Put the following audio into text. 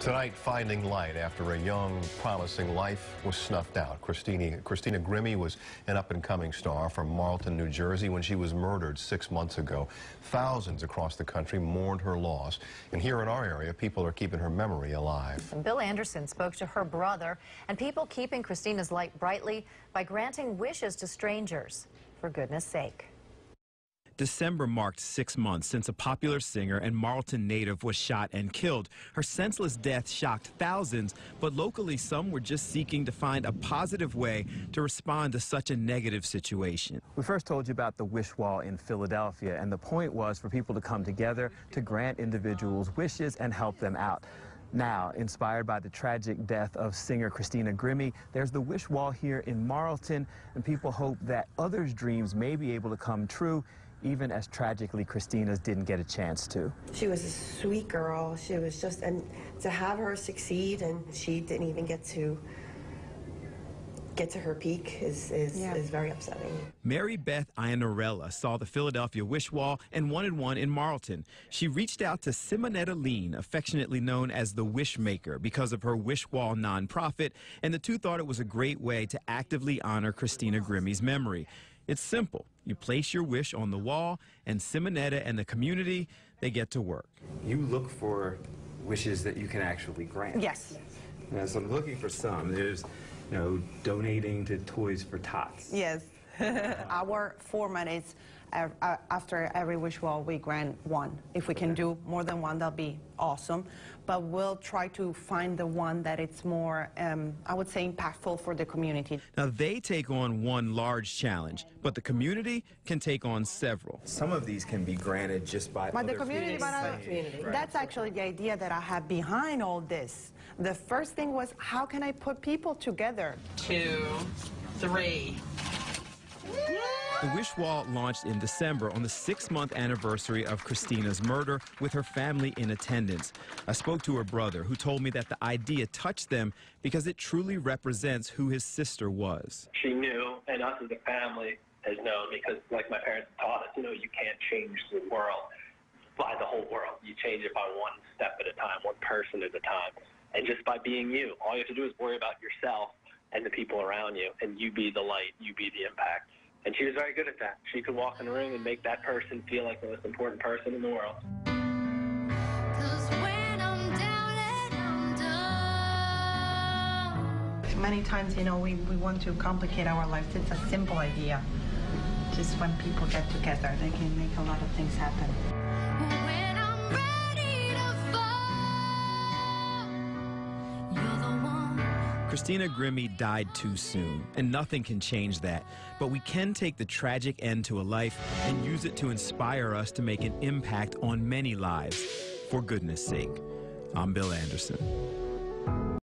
Tonight, finding light after a young, promising life was snuffed out. Christina Grimmie was an up-and-coming star from Marlton, New Jersey, when she was murdered 6 months ago. Thousands across the country mourned her loss. And here in our area, people are keeping her memory alive. Bill Anderson spoke to her brother and people keeping Christina's light brightly by granting wishes to strangers, for goodness sake. December marked 6 months since a popular singer and Marlton native was shot and killed. Her senseless death shocked thousands, but locally some were just seeking to find a positive way to respond to such a negative situation. We first told you about the wish wall in Philadelphia, and the point was for people to come together to grant individuals wishes and help them out. Now, inspired by the tragic death of singer Christina Grimmie, there's the wish wall here in Marlton, and people hope that others' dreams may be able to come true, even as tragically Christina's didn't get a chance to. She was a sweet girl. She was just, and to have her succeed, and she didn't even get to her peak is very upsetting. Mary Beth Iannarella saw the Philadelphia wish wall and wanted one in Marlton. She reached out to Simonetta Lein, affectionately known as the Wishmaker, because of her wish wall nonprofit, and the two thought it was a great way to actively honor Christina Grimmie's memory. It's simple. You place your wish on the wall, and Simonetta and the community, they get to work. You look for wishes that you can actually grant. Yes. You know, so I'm looking for some. There's, you know, donating to Toys for Tots. Yes. Our format is after every wish wall, we grant one. If we can do more than one, that'll be awesome. But we'll try to find the one that it's more, I would say, impactful for the community. Now, they take on one large challenge, but the community can take on several. Some of these can be granted just by the community. Right. That's actually the idea that I have behind all this. The first thing was, how can I put people together? 2, 3. The wish wall launched in December on the 6-month anniversary of Christina's murder, with her family in attendance. I spoke to her brother, who told me that the idea touched them because it truly represents who his sister was. She knew, and us as a family has known, because like my parents taught us, you know, you can't change the world by the whole world. You change it by one step at a time, one person at a time. And just by being you, all you have to do is worry about yourself and the people around you, and you be the light, you be the impact. And she was very good at that. She could walk in the room and make that person feel like the most important person in the world. Many times, you know, we want to complicate our lives. It's a simple idea. Just when people get together, they can make a lot of things happen. Christina Grimmie died too soon, and nothing can change that. But we can take the tragic end to a life and use it to inspire us to make an impact on many lives, for goodness sake. I'm Bill Anderson.